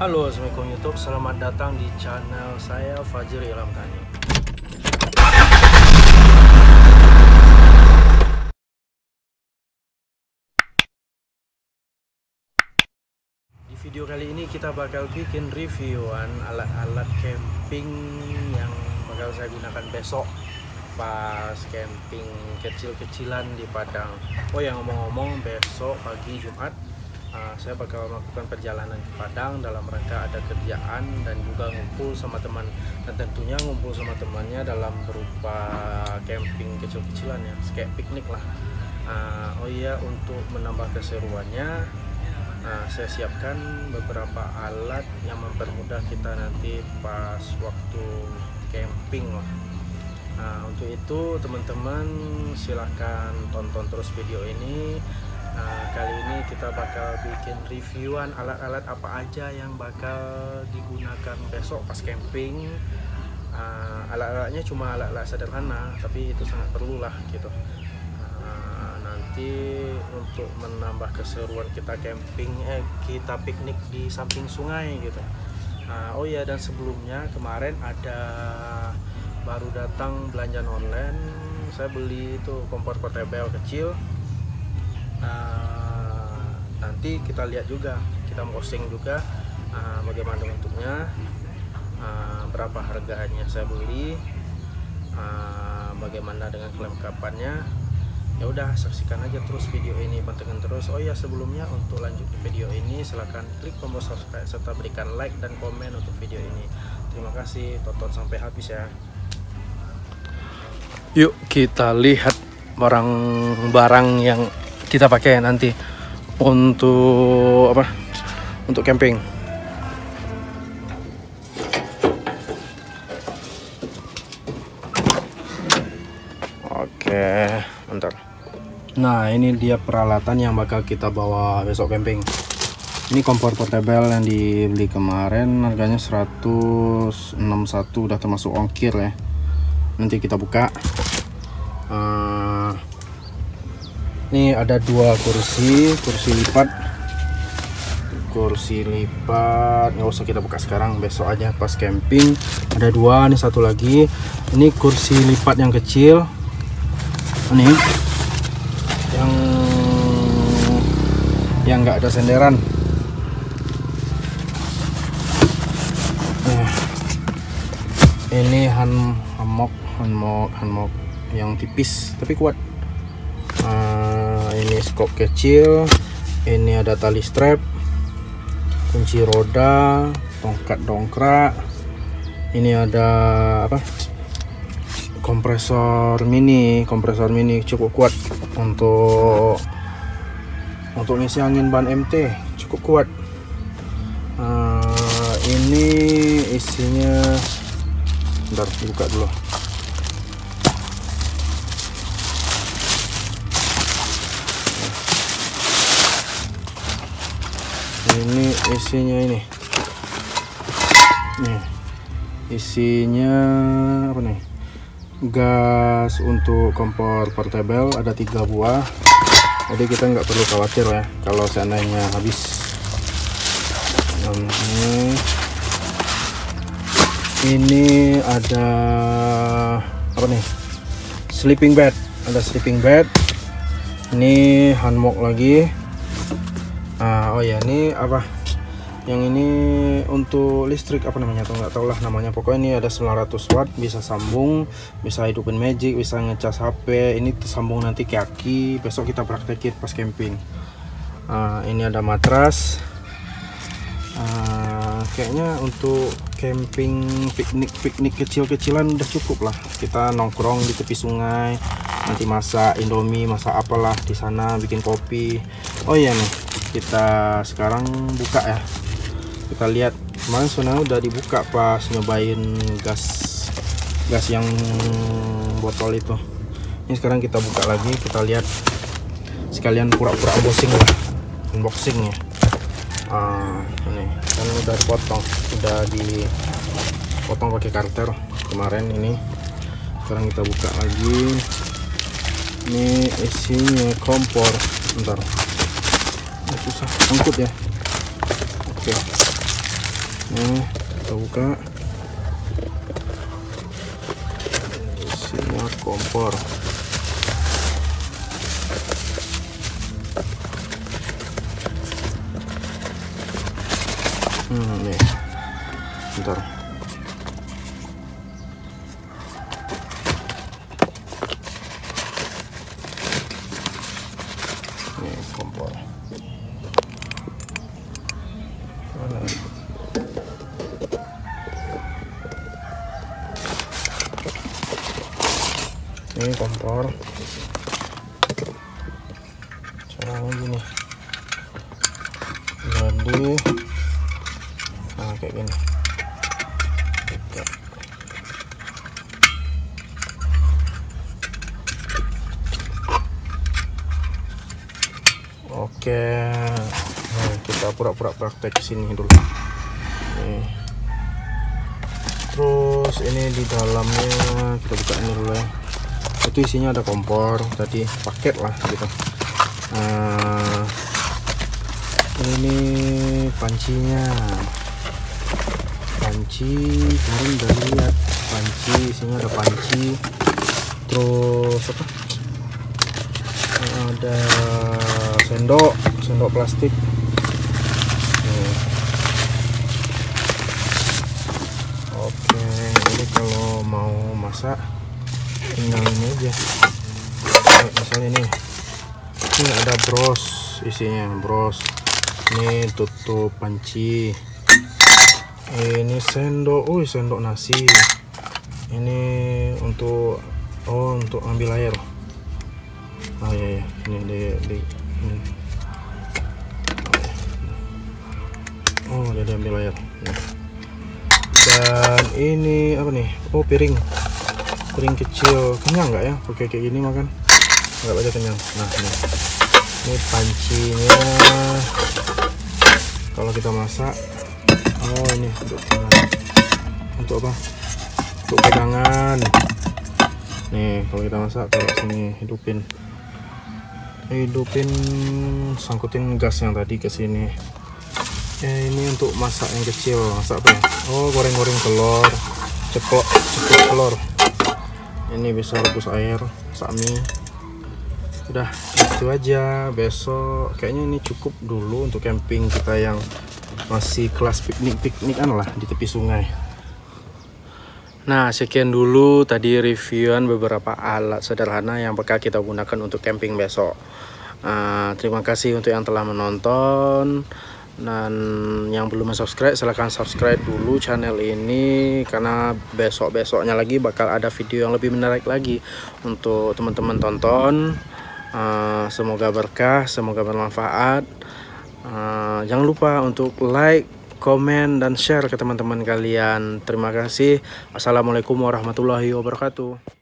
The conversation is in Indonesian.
Halo, assalamualaikum YouTube. Selamat datang di channel saya, Fajri Ilhamdani. Di video kali ini kita bakal bikin reviewan alat-alat camping yang bakal saya gunakan besok pas camping kecil-kecilan di Padang. Oh ya, ngomong-ngomong, besok pagi Jumat saya bakal melakukan perjalanan ke Padang dalam rangka ada kerjaan dan juga ngumpul sama teman, dan tentunya ngumpul sama temannya dalam berupa camping kecil-kecilan ya, kayak piknik lah. Oh iya, untuk menambah keseruannya saya siapkan beberapa alat yang mempermudah kita nanti pas waktu camping lah. Nah, untuk itu teman-teman silahkan tonton terus video ini. Kali ini kita bakal bikin reviewan alat-alat apa aja yang bakal digunakan besok pas camping. Alat-alatnya cuma alat-alat sederhana, tapi itu sangat perlulah gitu. Nanti untuk menambah keseruan kita camping, kita piknik di samping sungai gitu. Oh iya, dan sebelumnya kemarin ada baru datang belanjaan online, saya beli itu kompor portable kecil. Nanti kita lihat juga, kita posting juga bagaimana bentuknya, berapa harganya saya beli, bagaimana dengan kelengkapannya. Ya udah, saksikan aja terus video ini, pantengin terus. Oh ya, sebelumnya untuk lanjut ke video ini silahkan klik tombol subscribe serta berikan like dan komen untuk video ini. Terima kasih, tonton sampai habis ya. Yuk kita lihat barang-barang yang kita pakai nanti untuk apa? Untuk camping. Oke, bentar. Nah, ini dia peralatan yang bakal kita bawa besok camping. Ini kompor portable yang dibeli kemarin, harganya 161, udah termasuk ongkir ya. Nanti kita buka. Ini ada dua kursi, kursi lipat nggak usah kita buka sekarang, besok aja pas camping. Ada dua, ini satu lagi, ini kursi lipat yang kecil, ini yang nggak ada senderan. Ini hammock yang tipis tapi kuat. Ini skop kecil, ini ada tali strap, kunci roda, tongkat dongkrak, ini ada apa, kompresor mini cukup kuat untuk ngisi angin ban MT, cukup kuat. Ini isinya, bentar buka dulu. Ini isinya ini. Nih. Isinya apa nih? Gas untuk kompor portable ada 3 buah. Jadi kita nggak perlu khawatir ya kalau seandainya habis. Ini ada apa nih, sleeping bed, ini hammock lagi. Oh ya, ini apa yang ini untuk listrik, apa namanya tuh nggak tau lah namanya, pokoknya ini ada 900 watt, bisa sambung, bisa hidupin magic, bisa ngecas HP, ini tersambung nanti ke aki, besok kita praktekin pas camping. Ini ada matras. Kayaknya untuk camping piknik kecil-kecilan udah cukup lah, kita nongkrong di tepi sungai, nanti masak Indomie, masak apalah di sana, bikin kopi. Oh iya nih, kita sekarang buka ya, kita lihat. Kemarin sebenarnya udah dibuka pas nyobain gas yang botol itu. Ini sekarang kita buka lagi, kita lihat, sekalian pura-pura unboxing lah, unboxingnya. Ini kan udah dipotong, pakai karter kemarin. Ini sekarang kita buka lagi, ini isinya kompor, bentar, susah angkut ya. Oke, Nah, kita buka isinya kompor. Nih, bentar. Nih, kompor. Ini kompor. Caranya gini. Jadi kayak gini, oke. Nah, kita pura-pura praktek sini dulu. Nih. Terus ini di dalamnya kita buka ini dulu ya. Itu isinya ada kompor tadi, paket lah gitu. Nah, ini pancinya. Panci kemarin udah lihat, panci isinya ada panci, terus apa, ada sendok plastik. Nih. Oke, jadi kalau mau masak tinggal ini aja. Misalnya ini ada bros, isinya bros, ini tutup panci, ini sendok, sendok nasi, ini untuk untuk ambil air. Oh iya, iya. Ini ini. Oh, jadi ambil air. Dan ini apa nih? Oh, piring kecil. Kenyang nggak ya? Oke, kayak gini makan nggak pada kenyang. Nah, ini pancinya kalau kita masak. Oh, ini untuk pegangan. Untuk apa? Untuk pegangan. Nih, kalau kita masak taruh sini, hidupin. Sangkutin gas yang tadi ke sini. Ini untuk masak yang kecil, masak apa ya? Oh, goreng-goreng telur, ceplok telur. Ini bisa rebus air, masak mie. Udah, itu aja. Besok kayaknya ini cukup dulu untuk camping kita yang masih kelas piknik-piknikan lah di tepi sungai. Nah, sekian dulu tadi reviewan beberapa alat sederhana yang bakal kita gunakan untuk camping besok. Terima kasih untuk yang telah menonton, dan yang belum subscribe silahkan subscribe dulu channel ini, karena besok-besoknya lagi bakal ada video yang lebih menarik lagi untuk teman-teman tonton. Semoga berkah, semoga bermanfaat. Jangan lupa untuk like, komen, dan share ke teman-teman kalian. Terima kasih. Assalamualaikum warahmatullahi wabarakatuh.